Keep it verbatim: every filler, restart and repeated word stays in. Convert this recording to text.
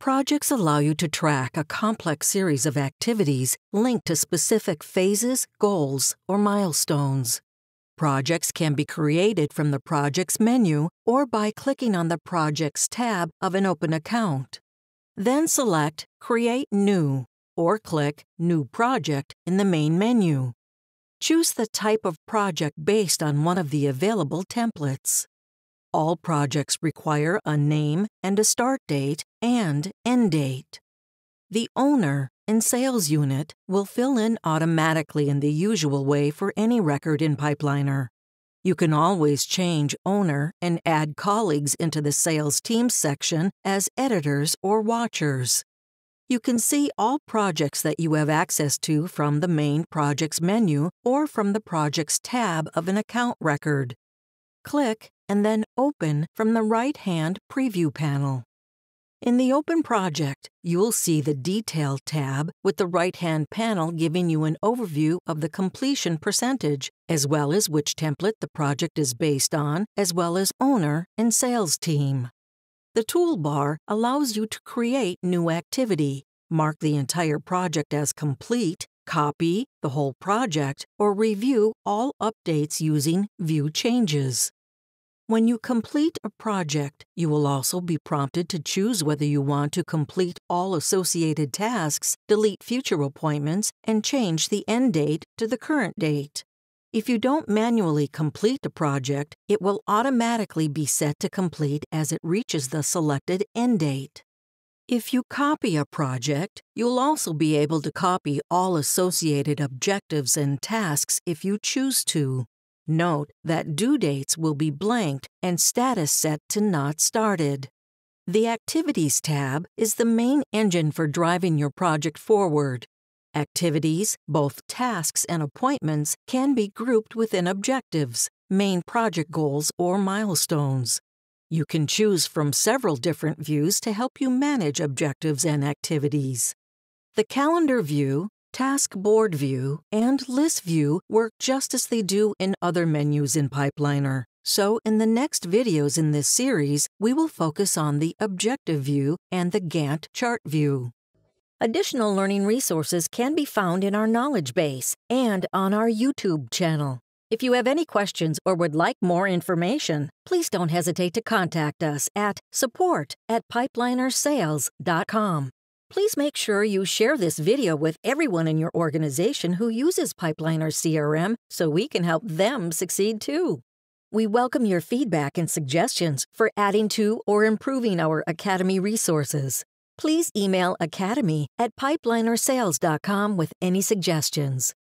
Projects allow you to track a complex series of activities linked to specific phases, goals, or milestones. Projects can be created from the Projects menu or by clicking on the Projects tab of an open account. Then select Create New or click New Project in the main menu. Choose the type of project based on one of the available templates. All projects require a name and a start date and end date. The owner and sales unit will fill in automatically in the usual way for any record in Pipeliner. You can always change owner and add colleagues into the sales team section as editors or watchers. You can see all projects that you have access to from the main Projects menu or from the Projects tab of an account record. Click and then Open from the right-hand preview panel. In the Open Project, you'll see the Detail tab with the right-hand panel giving you an overview of the completion percentage, as well as which template the project is based on, as well as owner and sales team. The toolbar allows you to create new activity, mark the entire project as complete, copy the whole project, or review all updates using View Changes. When you complete a project, you will also be prompted to choose whether you want to complete all associated tasks, delete future appointments, and change the end date to the current date. If you don't manually complete a project, it will automatically be set to complete as it reaches the selected end date. If you copy a project, you'll also be able to copy all associated objectives and tasks if you choose to. Note that due dates will be blanked and status set to Not Started. The Activities tab is the main engine for driving your project forward. Activities, both tasks and appointments, can be grouped within objectives, main project goals, or milestones. You can choose from several different views to help you manage objectives and activities. The Calendar view, Task Board view, and List view work just as they do in other menus in Pipeliner. So in the next videos in this series, we will focus on the Objective view and the Gantt chart view. Additional learning resources can be found in our knowledge base and on our YouTube channel. If you have any questions or would like more information, please don't hesitate to contact us at support at pipeliner sales dot com. Please make sure you share this video with everyone in your organization who uses Pipeliner C R M so we can help them succeed too. We welcome your feedback and suggestions for adding to or improving our Academy resources. Please email academy at pipeliner sales dot com with any suggestions.